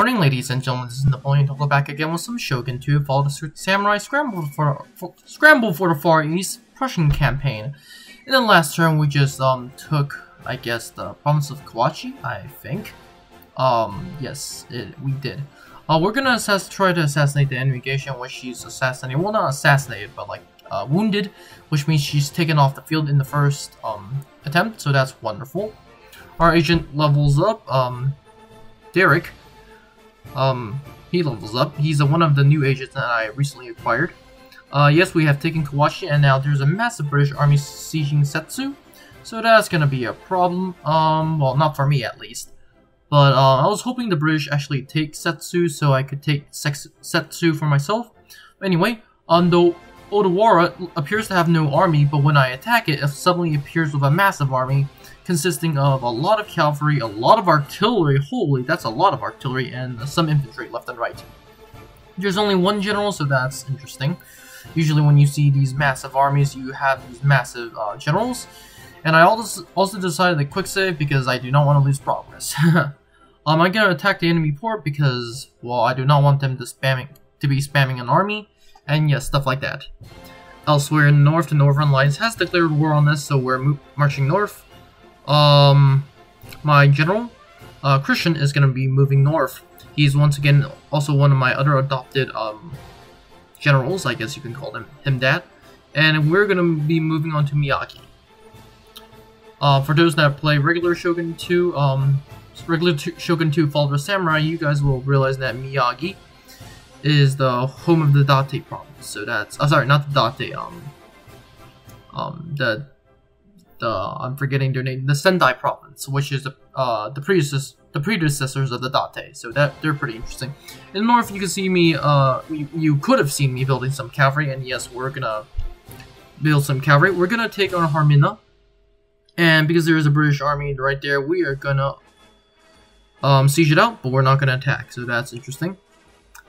morning, ladies and gentlemen. This is Napoleon Togo back again with some Shogun 2 followed a Samurai Scramble for the Far East Prussian campaign. In the last turn, we just took, I guess, the province of Kawachi, I think. Yes, we did. We're gonna try to assassinate the enemy geisha, which she's assassinated. Well, not assassinated, but like wounded, which means she's taken off the field in the first attempt. So that's wonderful. Our agent levels up. Derek. He levels up. He's one of the new agents that I recently acquired. Yes, we have taken Kawachi, and now there's a massive British army sieging Setsu. So that's gonna be a problem. Well, not for me at least. But I was hoping the British actually take Setsu so I could take Setsu for myself. Anyway, though Odawara appears to have no army, but when I attack it, it suddenly appears with a massive army consisting of a lot of cavalry, a lot of artillery, holy, that's a lot of artillery, and some infantry left and right. There's only one general, so that's interesting. Usually when you see these massive armies, you have these massive generals. And I also decided to quick save because I do not want to lose progress. I'm gonna attack the enemy port because, well, I do not want them to be spamming an army, and yes, stuff like that. Elsewhere in the north, the Northern Alliance has declared war on us, so we're marching north. My general, Christian, is gonna be moving north. He's once again also one of my other adopted generals, I guess you can call him that. And we're gonna be moving on to Miyagi. For those that play regular Shogun 2, Follow the Samurai, you guys will realize that Miyagi is the home of the Date province. So that's, I'm sorry, not the Date. I'm forgetting their name. The Sendai province, which is the predecessors of the Date. So that they're pretty interesting. In the north, you can see me. You could have seen me building some cavalry, and yes, we're gonna build some cavalry. We're gonna take on Harmina. And because there is a British army right there, we are gonna siege it out, but we're not gonna attack, so that's interesting.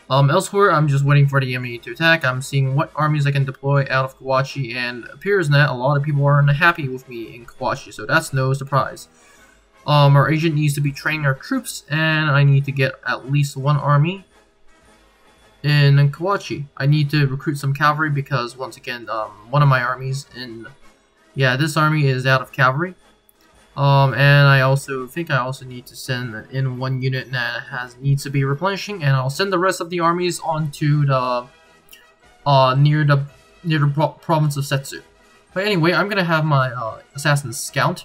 Elsewhere, I'm just waiting for the enemy to attack. I'm seeing what armies I can deploy out of Kawachi, and it appears that a lot of people aren't happy with me in Kawachi, so that's no surprise. Our agent needs to be training our troops, and I need to get at least one army in Kawachi. I need to recruit some cavalry because, once again, one of my armies in... Yeah, this army is out of cavalry, and I also think I also need to send in one unit that needs to be replenishing, and I'll send the rest of the armies onto the near the province of Setsu. But anyway, I'm gonna have my assassins scout.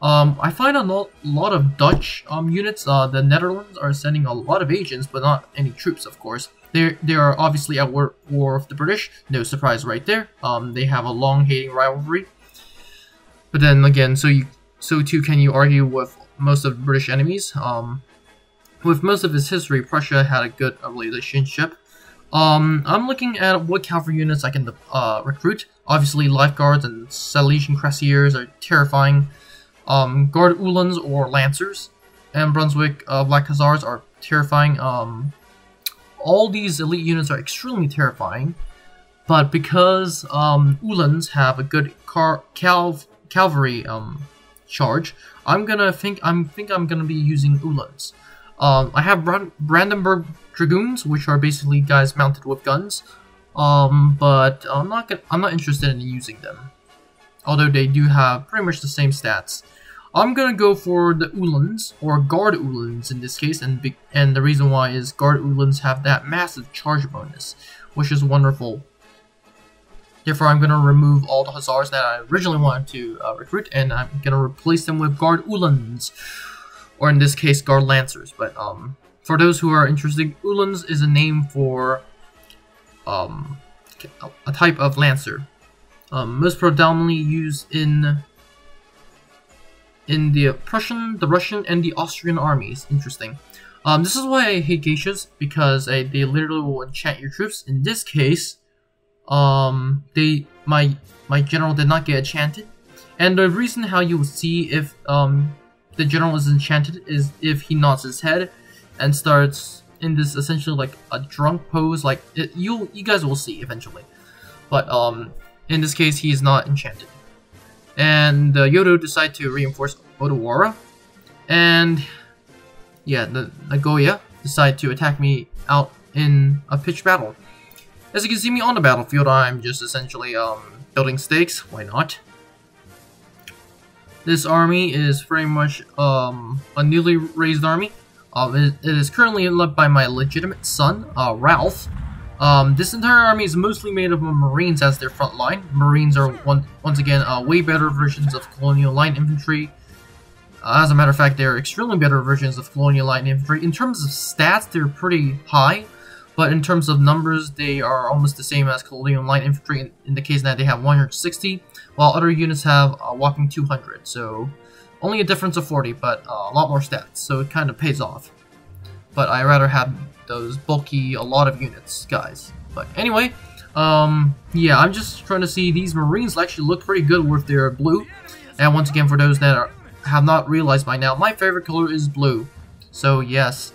I find a lot of Dutch units. The Netherlands are sending a lot of agents, but not any troops, of course. They are obviously at war with the British. No surprise, right there. They have a long-hating rivalry. But then again, so too can you argue with most of the British enemies. With most of its history, Prussia had a good relationship. I'm looking at what cavalry units I can recruit. Obviously, Lifeguards and Silesian Cuirassiers are terrifying. Guard Uhlans or Lancers and Brunswick Black Hussars are terrifying. All these elite units are extremely terrifying, but because Uhlans have a good cavalry charge, I'm gonna be using Uhlans. I have Brandenburg dragoons, which are basically guys mounted with guns, but I'm not interested in using them, although they do have pretty much the same stats. I'm gonna go for the Uhlans, or Guard Uhlans in this case, and the reason why is Guard Uhlans have that massive charge bonus, which is wonderful. Therefore, I'm gonna remove all the Hussars that I originally wanted to recruit, and I'm gonna replace them with Guard Uhlans, or in this case, Guard Lancers. But for those who are interested, Uhlans is a name for a type of Lancer, most predominantly used in the Prussian, the Russian, and the Austrian armies. Interesting. This is why I hate geishas, because they literally will enchant your troops. In this case, my general did not get enchanted, and the reason how you will see if the general is enchanted is if he nods his head and starts in this essentially like a drunk pose. Like you guys will see eventually, but in this case he is not enchanted. And Yodo decide to reinforce Odawara, and yeah, the Nagoya decide to attack me out in a pitched battle. As you can see me on the battlefield, I'm just essentially building stakes. Why not? This army is very much a newly raised army. It is currently led by my legitimate son, Ralph. This entire army is mostly made up of Marines as their front line. Marines are once again way better versions of Colonial Line Infantry. As a matter of fact, they're extremely better versions of Colonial Line Infantry. In terms of stats, they're pretty high, but in terms of numbers, they are almost the same as Colonial Line Infantry in the case that they have 160, while other units have a whopping 200, so only a difference of 40, but a lot more stats, so it kind of pays off. But I rather have those bulky, a lot of units, guys. But anyway, yeah, I'm just trying to see, these Marines actually look pretty good with their blue. And once again, for those that have not realized by now, my favorite color is blue. So yes,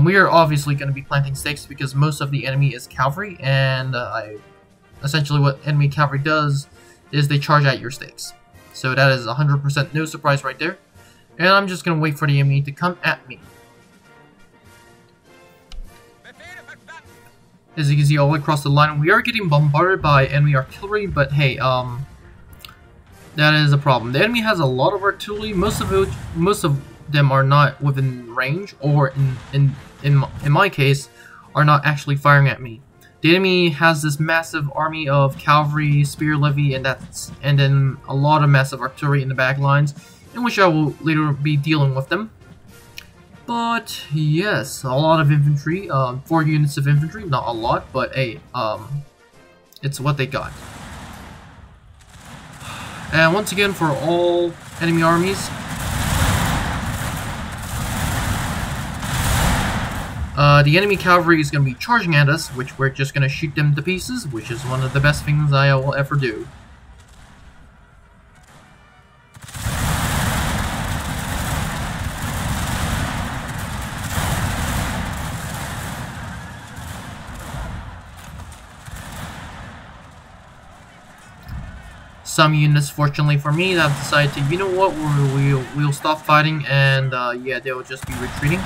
we are obviously going to be planting stakes because most of the enemy is cavalry. And essentially what enemy cavalry does is they charge at your stakes. So that is 100% no surprise right there. And I'm just going to wait for the enemy to come at me. As you can see all the way across the line, we are getting bombarded by enemy artillery, but hey, that is a problem. The enemy has a lot of artillery, most of them are not within range, or in my case, are not actually firing at me. The enemy has this massive army of cavalry, spear levy, and then a lot of massive artillery in the back lines, in which I will later be dealing with them. But yes, a lot of infantry, 4 units of infantry, not a lot, but hey, it's what they got. And once again, for all enemy armies, the enemy cavalry is going to be charging at us, which we're just going to shoot them to pieces, which is one of the best things I will ever do. Some units, fortunately for me, have decided to, you know what, we'll stop fighting, and yeah, they'll just be retreating.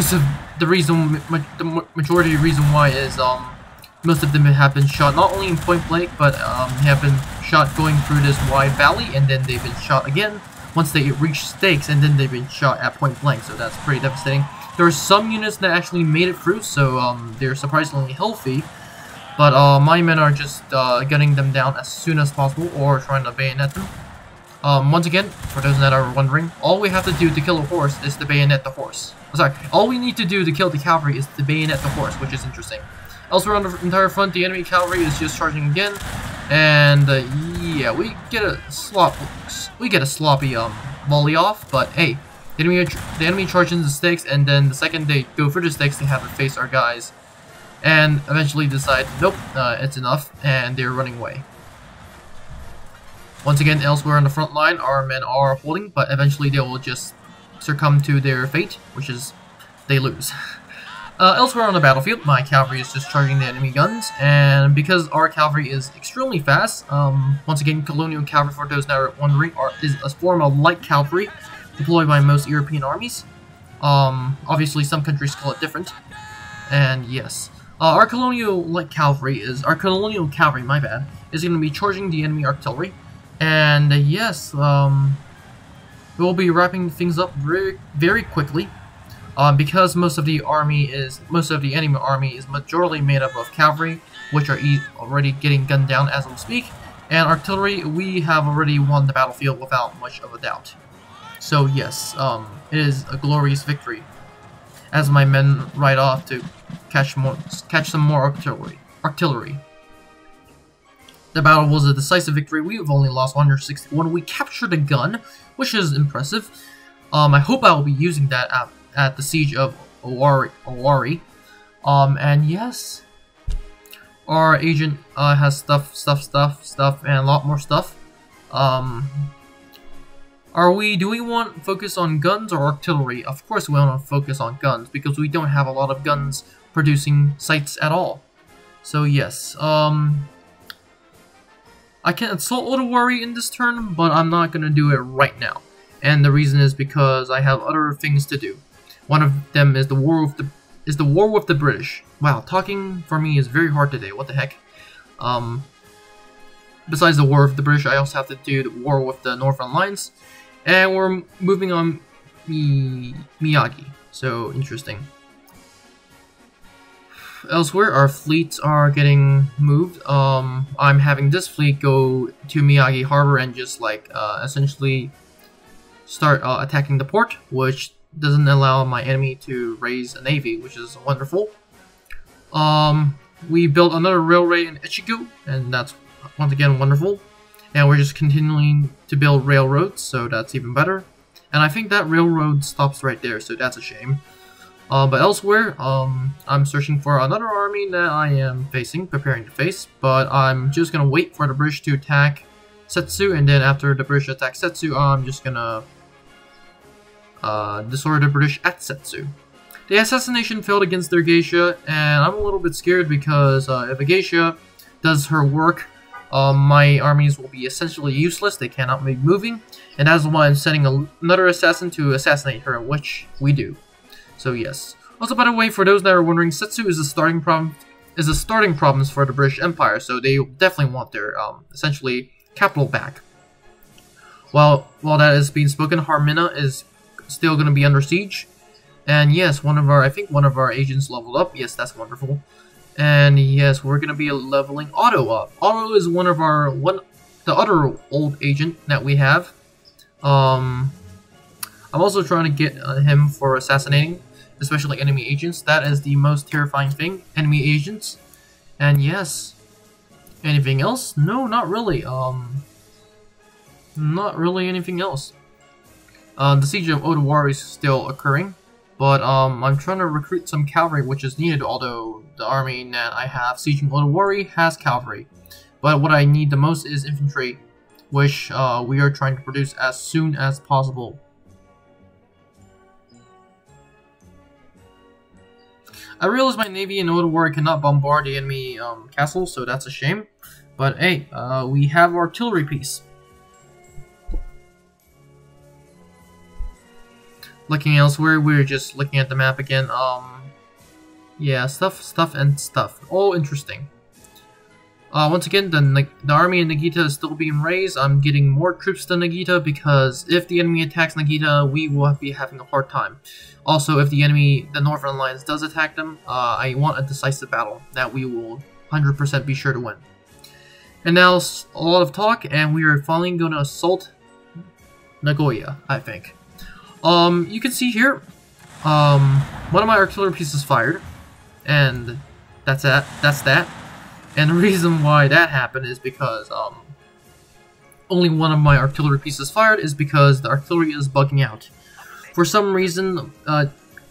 So the reason, the majority reason why is most of them have been shot not only in point blank, but have been shot going through this wide valley, and then they've been shot again once they reach stakes, and then they've been shot at point blank. So that's pretty devastating. There are some units that actually made it through, so they're surprisingly healthy. But my men are just getting them down as soon as possible, or trying to bayonet them. Once again, for those that are wondering, all we have to do to kill a horse is to bayonet the horse. I'm sorry, all we need to do to kill the cavalry is to bayonet the horse, which is interesting. Elsewhere on the entire front, the enemy cavalry is just charging again, and yeah, we get a sloppy volley off. But hey, the enemy charges the stakes, and then the second they go for the stakes, they have to face our guys. And eventually decide, nope, it's enough, and they're running away. Once again, elsewhere on the front line, our men are holding, but eventually they will just succumb to their fate, which is they lose. Elsewhere on the battlefield, my cavalry is just charging the enemy guns, and because our cavalry is extremely fast, once again, Colonial Cavalry, for those that are wondering, is a form of light cavalry deployed by most European armies. Obviously, some countries call it different, and yes. Our colonial cavalry is going to be charging the enemy artillery, and yes, we'll be wrapping things up very, very quickly, because most of the enemy army is majorly made up of cavalry, which are already getting gunned down as we speak, and artillery we have already won the battlefield without much of a doubt. So yes, it is a glorious victory. As my men ride off to catch some more artillery. The battle was a decisive victory. We've only lost 161. We captured a gun, which is impressive. I hope I will be using that at the siege of Owari. And yes, our agent has stuff, and a lot more stuff. Do we want to focus on guns or artillery? Of course we want to focus on guns, because we don't have a lot of guns producing sights at all. So yes, I can assault Odawara in this turn, but I'm not going to do it right now. And the reason is because I have other things to do. One of them is the war with the British. Wow, talking for me is very hard today. What the heck? Besides the war with the British, I also have to do the war with the Northern Alliance, and we're moving on Miyagi. So interesting. Elsewhere, our fleets are getting moved. I'm having this fleet go to Miyagi Harbor and just like essentially start attacking the port, which doesn't allow my enemy to raise a navy, which is wonderful. We built another railway in Ichiku, and that's once again wonderful. And we're just continuing to build railroads, so that's even better. And I think that railroad stops right there, so that's a shame. But elsewhere, I'm searching for another army that I am preparing to face, but I'm just gonna wait for the British to attack Setsu, and then after the British attack Setsu, I'm just gonna disorder the British at Setsu. The assassination failed against their geisha, and I'm a little bit scared because if a geisha does her work, my armies will be essentially useless. They cannot be moving, and that's why I'm sending another assassin to assassinate her, which we do. So yes. Also, by the way, for those that are wondering, Setsu is the starting province for the British Empire, so they definitely want their essentially capital back. While that is being spoken, Harmina is still going to be under siege, and yes, I think one of our agents leveled up. Yes, that's wonderful, and yes, we're going to be leveling Otto up. Otto is the other old agent that we have. I'm also trying to get him for assassinating, especially enemy agents. That is the most terrifying thing, enemy agents. And yes, anything else? No, not really. Not really anything else. The siege of Odawara is still occurring, but I'm trying to recruit some cavalry, which is needed. Although the army that I have sieging Odawara has cavalry, but what I need the most is infantry, which we are trying to produce as soon as possible. I realize my navy in Odawara cannot bombard the enemy castle, so that's a shame. But hey, we have artillery piece. Looking elsewhere, we're just looking at the map again. Yeah, stuff. All interesting. Once again, the army in Nagita is still being raised. I'm getting more troops to Nagita because if the enemy attacks Nagita, we will be having a hard time. Also, if the Northern Alliance does attack them, I want a decisive battle that we will 100% be sure to win. And now, a lot of talk, and we are finally going to assault Nagoya, I think. You can see here, one of my artillery pieces fired, and that's that. And the reason why that happened is because only one of my artillery pieces fired is because the artillery is bugging out. For some reason,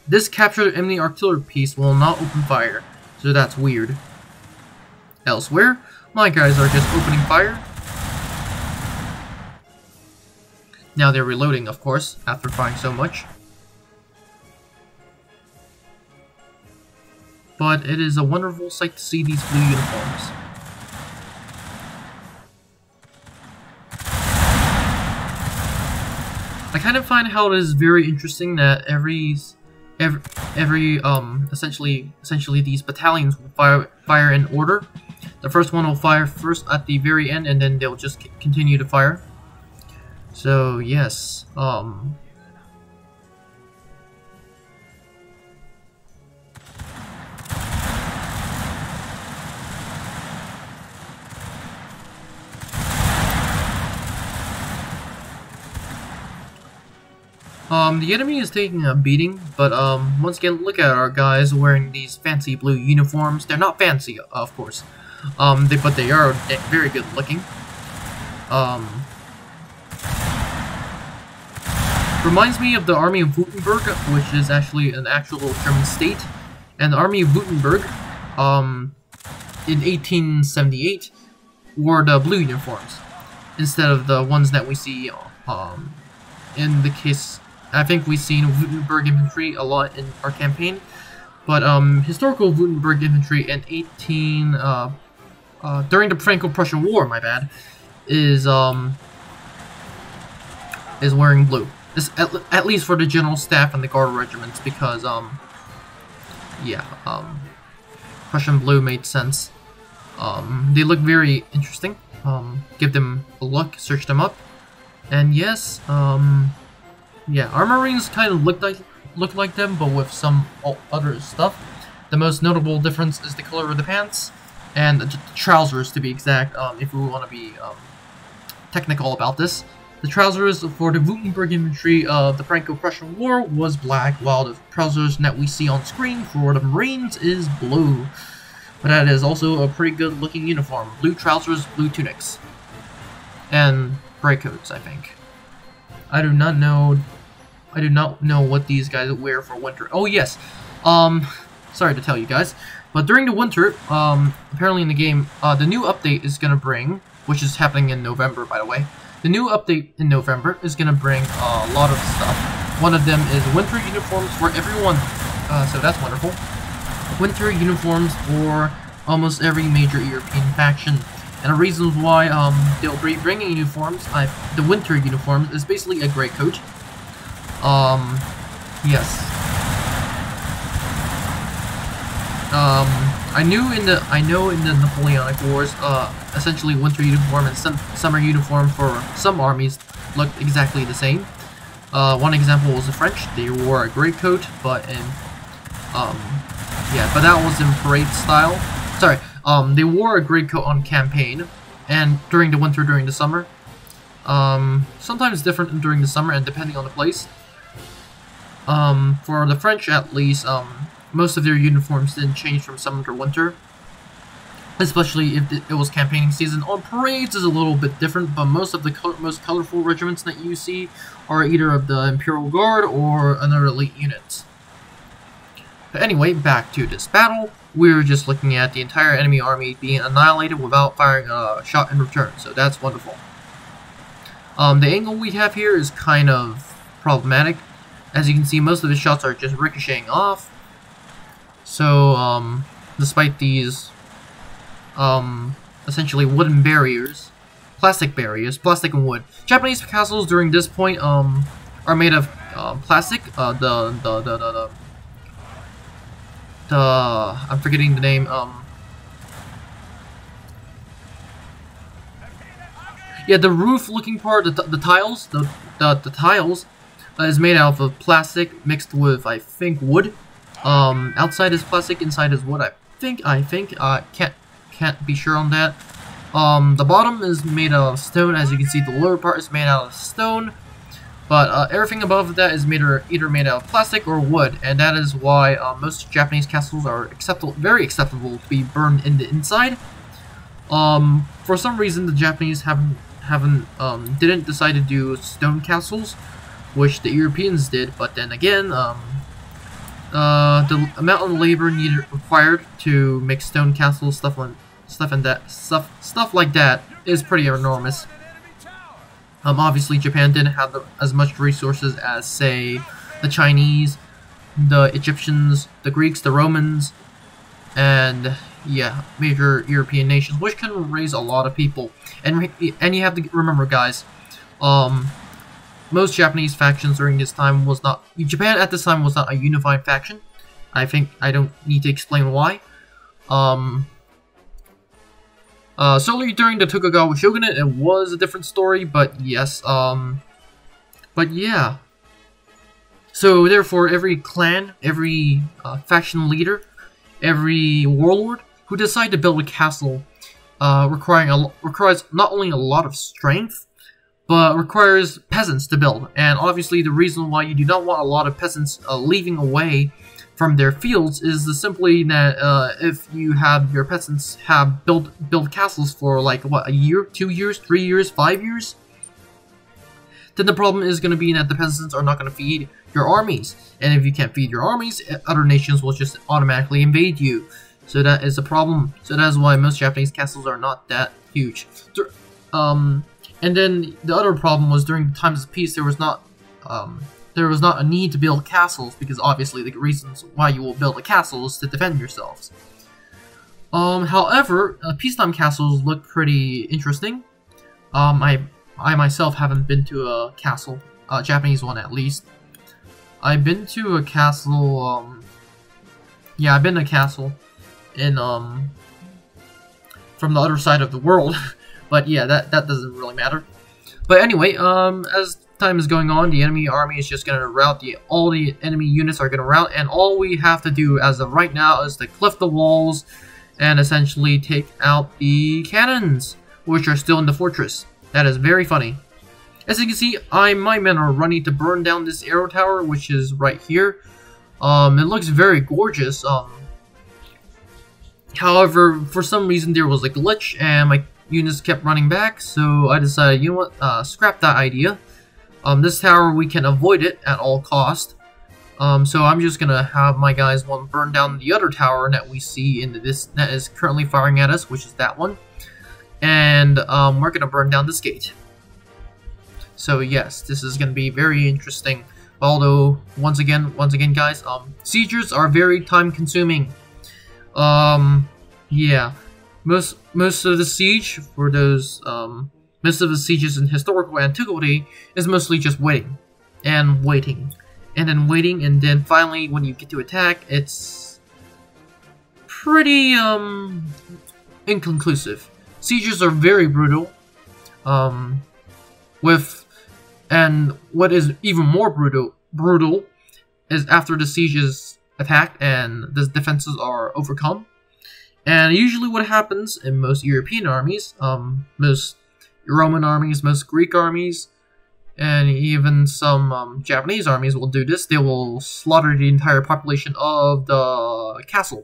this captured enemy artillery piece will not open fire, so that's weird. Elsewhere, my guys are just opening fire. Now they're reloading, of course, after firing so much. But it is a wonderful sight to see these blue uniforms. I kind of find how it is very interesting that essentially these battalions will fire in order. The first one will fire first at the very end, and then they'll just continue to fire. So yes, the enemy is taking a beating, but once again, look at our guys wearing these fancy blue uniforms. They're not fancy, of course, but they are very good looking. Reminds me of the army of Württemberg, which is actually an actual German state, and the army of Württemberg, in 1878, wore the blue uniforms instead of the ones that we see in the case. I think we've seen Württemberg infantry a lot in our campaign, but historical Württemberg infantry in during the Franco-Prussian War, is wearing blue. This at least for the general staff and the guard regiments, because Prussian blue made sense. They look very interesting. Give them a look, search them up, and yes, our Marines kind of look like them, but with some other stuff. The most notable difference is the color of the pants and the trousers, to be exact. If we want to be technical about this, the trousers for the Württemberg infantry of the Franco-Prussian War was black, while the trousers that we see on screen for the Marines is blue. But that is also a pretty good looking uniform. Blue trousers, blue tunics. And gray coats, I think. I do not know what these guys wear for winter. Oh yes, sorry to tell you guys, but during the winter, apparently in the game, the new update is gonna bring, which is happening in November, by the way. The new update in November is gonna bring a lot of stuff. One of them is winter uniforms for everyone, so that's wonderful. Winter uniforms for almost every major European faction, and the reasons why they'll be bringing uniforms, the winter uniforms, is basically a gray coat. Yes. I know in the Napoleonic Wars, essentially winter uniform and summer uniform for some armies looked exactly the same. One example was the French; they wore a gray coat, but in but that was in parade style. Sorry, they wore a gray coat on campaign, and during the winter, during the summer. Sometimes different during the summer, and depending on the place. For the French, at least, most of their uniforms didn't change from summer to winter. Especially if it was campaigning season. On parades is a little bit different, but most of the most colorful regiments that you see are either of the Imperial Guard or another elite unit. But anyway, back to this battle. We were just looking at the entire enemy army being annihilated without firing a shot in return, so that's wonderful. The angle we have here is kind of problematic. As you can see, most of the shots are just ricocheting off. So, despite these, essentially wooden barriers, plastic and wood. Japanese castles during this point, are made of, plastic, I'm forgetting the name, yeah, the roof-looking part, the tiles, is made out of plastic mixed with, I think, wood. Outside is plastic, inside is wood. I think, can't be sure on that. The bottom is made out of stone, as you can see. The lower part is made out of stone, but everything above that is either made out of plastic or wood, and that is why most Japanese castles are very acceptable to be burned in the inside. For some reason, the Japanese didn't decide to do stone castles, which the Europeans did. But then again, the amount of labor required to make stone castles, stuff like that, is pretty enormous. Obviously, Japan didn't have as much resources as, say, the Chinese, the Egyptians, the Greeks, the Romans, and yeah, major European nations, which can raise a lot of people. And you have to remember, guys. Most Japanese factions during this time was not... Japan at this time was not a unified faction. I think I don't need to explain why. Solely during the Tokugawa Shogunate, it was a different story, but yes, but yeah. So therefore, every clan, every faction leader, every warlord who decided to build a castle requires not only a lot of strength, but requires peasants to build. And obviously the reason why you do not want a lot of peasants leaving away from their fields is simply that if you have your peasants have build castles for like what, a year, 2 years, 3 years, 5 years, then the problem is going to be that the peasants are not going to feed your armies, and if you can't feed your armies, other nations will just automatically invade you. So that is a problem. So that is why most Japanese castles are not that huge. And then the other problem was during times of peace, there was not a need to build castles, because obviously the reasons why you will build a castle is to defend yourselves. However, peacetime castles look pretty interesting. I myself haven't been to a castle. Japanese one at least. I've been to a castle, yeah, I've been to a castle in, from the other side of the world, but yeah, that doesn't really matter. But anyway, as time is going on, the enemy army is just gonna rout, all the enemy units are gonna rout, and all we have to do as of right now is to cliff the walls and essentially take out the cannons, which are still in the fortress. That is very funny. As you can see, my men are running to burn down this arrow tower, which is right here. It looks very gorgeous. However, for some reason there was a glitch and my units kept running back, so I decided, you know what, scrap that idea. This tower, we can avoid it at all cost. So I'm just gonna have my guys burn down the other tower that we see in this that is currently firing at us, which is that one. And we're gonna burn down this gate. So yes, this is gonna be very interesting. Although once again, guys, sieges are very time-consuming. Yeah, most of the siege for those most of the sieges in historical antiquity is mostly just waiting and waiting and then waiting, and then finally when you get to attack, it's pretty inconclusive. Sieges are very brutal, and what is even more brutal is after the siege is attacked and the defenses are overcome. And usually what happens in most European armies, most Roman armies, most Greek armies, and even some Japanese armies will do this. They will slaughter the entire population of the castle.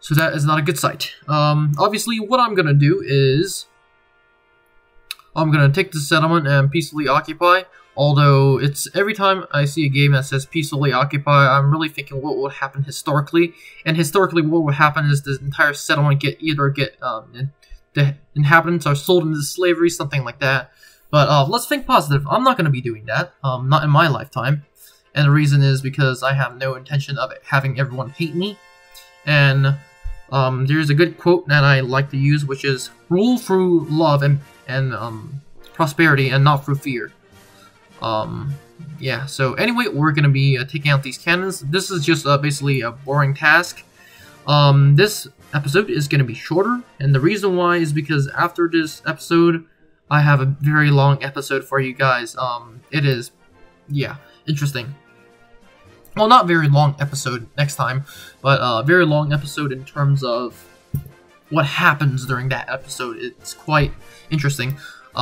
So that is not a good sight. Obviously, what I'm going to do is I'm going to take the settlement and peacefully occupy. Although, it's every time I see a game that says peacefully occupy, I'm really thinking what would happen historically. And historically, what would happen is the entire settlement the inhabitants are sold into slavery, something like that. But let's think positive. I'm not going to be doing that, not in my lifetime. And the reason is because I have no intention of having everyone hate me. And there's a good quote that I like to use, which is, rule through love and prosperity and not through fear. Yeah, so anyway, we're going to be taking out these cannons. This is just basically a boring task. This episode is going to be shorter, and the reason why is because after this episode, I have a very long episode for you guys. It is, yeah, interesting. Well, not very long episode next time, but very long episode in terms of what happens during that episode. It's quite interesting.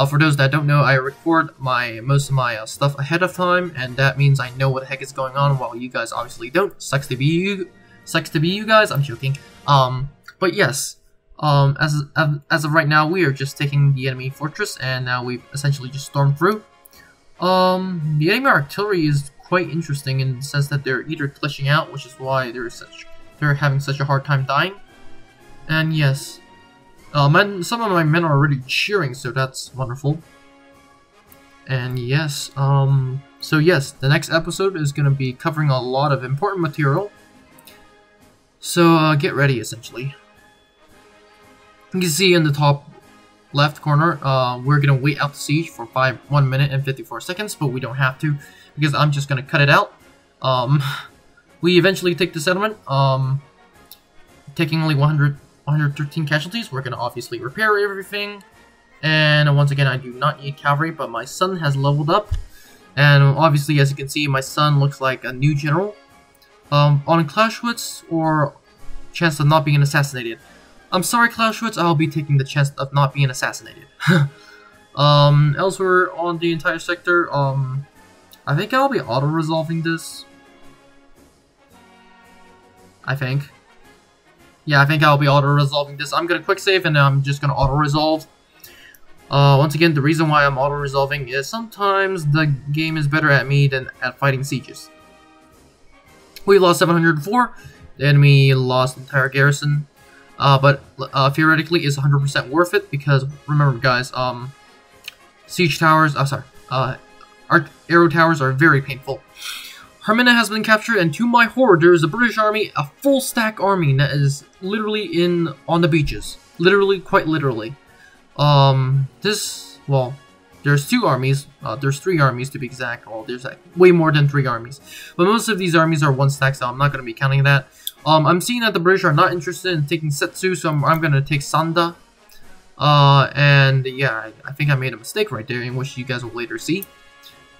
For those that don't know, I record most of my stuff ahead of time, and that means I know what the heck is going on, while you guys obviously don't. Sucks to be you. Sucks to be you guys. I'm joking. But yes, as of right now, we are just taking the enemy fortress, and now we've essentially just stormed through. The enemy artillery is quite interesting in the sense that they're either glitching out, which is why they're having such a hard time dying. And yes, and some of my men are already cheering, so that's wonderful. And yes, so yes, the next episode is going to be covering a lot of important material. So get ready, essentially. You can see in the top left corner, we're going to wait out the siege for 1 minute and 54 seconds, but we don't have to, because I'm just going to cut it out. We eventually take the settlement, taking only 113 casualties. We're going to obviously repair everything. And once again, I do not need cavalry, but my son has leveled up. And obviously, as you can see, my son looks like a new general. On Clausewitz, or chance of not being assassinated. I'm sorry, Clausewitz, I'll be taking the chance of not being assassinated. Elsewhere on the entire sector, I think I'll be auto-resolving this. I think. Yeah, I think I'll be auto-resolving this. I'm going to quick save and I'm just going to auto-resolve. Once again, the reason why I'm auto-resolving is sometimes the game is better at me than at fighting sieges. We lost 704. The enemy lost entire garrison. But theoretically, it's 100% worth it because, remember guys, siege towers, our arrow towers are very painful. Harmina has been captured, and to my horror, there is a British army, a full stack army that is literally on the beaches. Literally, quite literally. Well, There's two armies, there's three armies to be exact. Well, there's way more than three armies. But most of these armies are one stack, so I'm not going to be counting that. I'm seeing that the British are not interested in taking Setsu, so I'm going to take Sanda. And yeah, I think I made a mistake right there, in which you guys will later see.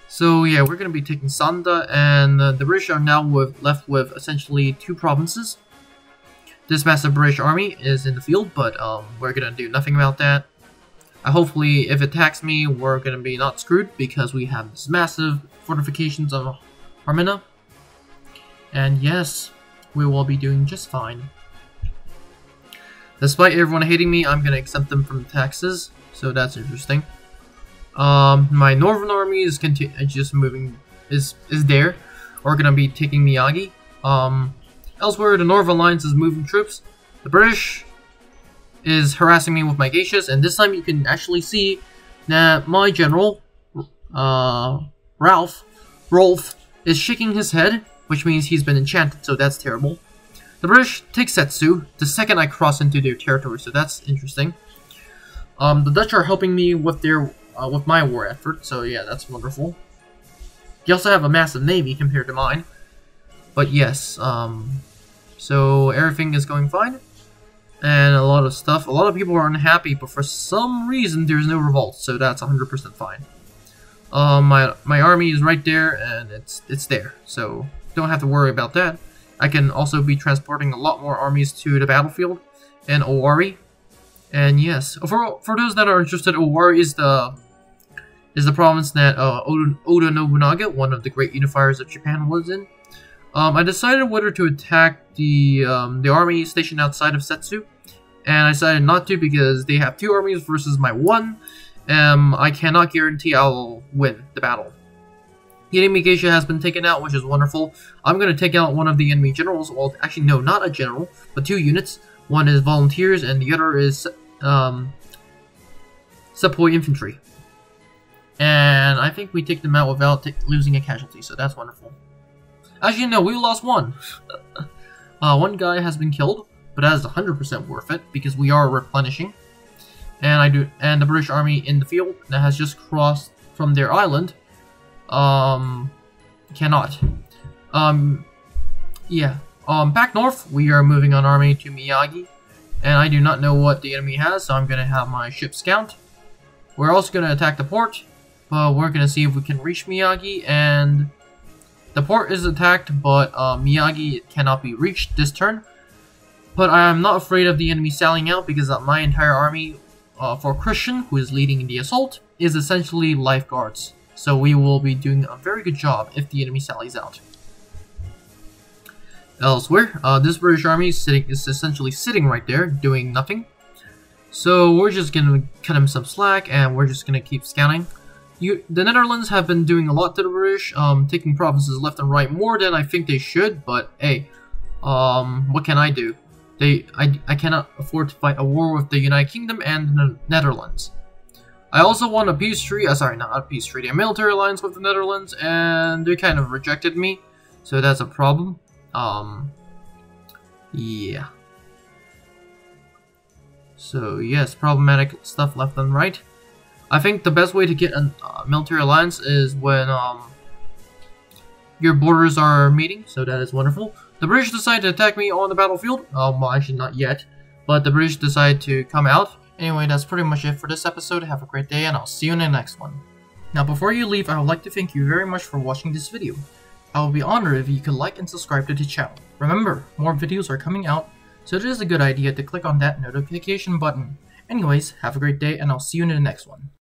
So yeah, we're going to be taking Sanda, and the British are now left with essentially two provinces. This massive British army is in the field, but we're going to do nothing about that. Hopefully, if it attacks me, we're going to be not screwed, because we have this massive fortifications of Harmina. And yes, we will be doing just fine. Despite everyone hating me, I'm going to exempt them from taxes, so that's interesting. My northern army is just moving, is there, or going to be taking Miyagi. Elsewhere, the Northern Alliance is moving troops. The British is harassing me with my geishas, and this time you can actually see that my general, Ralph, is shaking his head, which means he's been enchanted, so that's terrible. The British take Setsu the second I cross into their territory, so that's interesting. The Dutch are helping me with their with my war effort, so yeah, that's wonderful. They also have a massive navy compared to mine, but yes, so everything is going fine. And a lot of stuff. A lot of people are unhappy, but for some reason there's no revolt, so that's 100% fine. My army is right there, and it's there, so don't have to worry about that. I can also be transporting a lot more armies to the battlefield, and Owari. And yes, for those that are interested, Owari is the province that Oda Nobunaga, one of the great unifiers of Japan, was in. I decided whether to attack the army stationed outside of Setsu, and I decided not to because they have two armies versus my one, and I cannot guarantee I'll win the battle. The enemy geisha has been taken out, which is wonderful. I'm going to take out one of the enemy generals, well, actually no, not a general, but two units. One is volunteers, and the other is Sepoy infantry. And I think we take them out without losing a casualty, so that's wonderful. Actually, no, we lost one. One guy has been killed, but that is 100% worth it because we are replenishing. And the British army in the field that has just crossed from their island, cannot. Yeah. Back north, we are moving an army to Miyagi, and I do not know what the enemy has, so I'm gonna have my ships count. We're also gonna attack the port, but we're gonna see if we can reach Miyagi and. The port is attacked, but Miyagi cannot be reached this turn. But I am not afraid of the enemy selling out because my entire army for Christian, who is leading the assault, is essentially lifeguards. So we will be doing a very good job if the enemy sallies out. Elsewhere, this British army is essentially sitting right there, doing nothing. So we're just going to cut him some slack, and we're just going to keep scouting. The Netherlands have been doing a lot to the British, taking provinces left and right more than I think they should, but hey, what can I do? I cannot afford to fight a war with the United Kingdom and the Netherlands. I also want a peace treaty, sorry, not a peace treaty, a military alliance with the Netherlands, and they kind of rejected me, so that's a problem. Yeah. So yes, problematic stuff left and right. I think the best way to get a military alliance is when your borders are meeting, so that is wonderful. The British decide to attack me on the battlefield. Well, actually not yet, but the British decide to come out. Anyway, that's pretty much it for this episode. Have a great day, and I'll see you in the next one. Now, before you leave, I would like to thank you very much for watching this video. I would be honored if you could like and subscribe to the channel. Remember, more videos are coming out, so it is a good idea to click on that notification button. Anyways, have a great day, and I'll see you in the next one.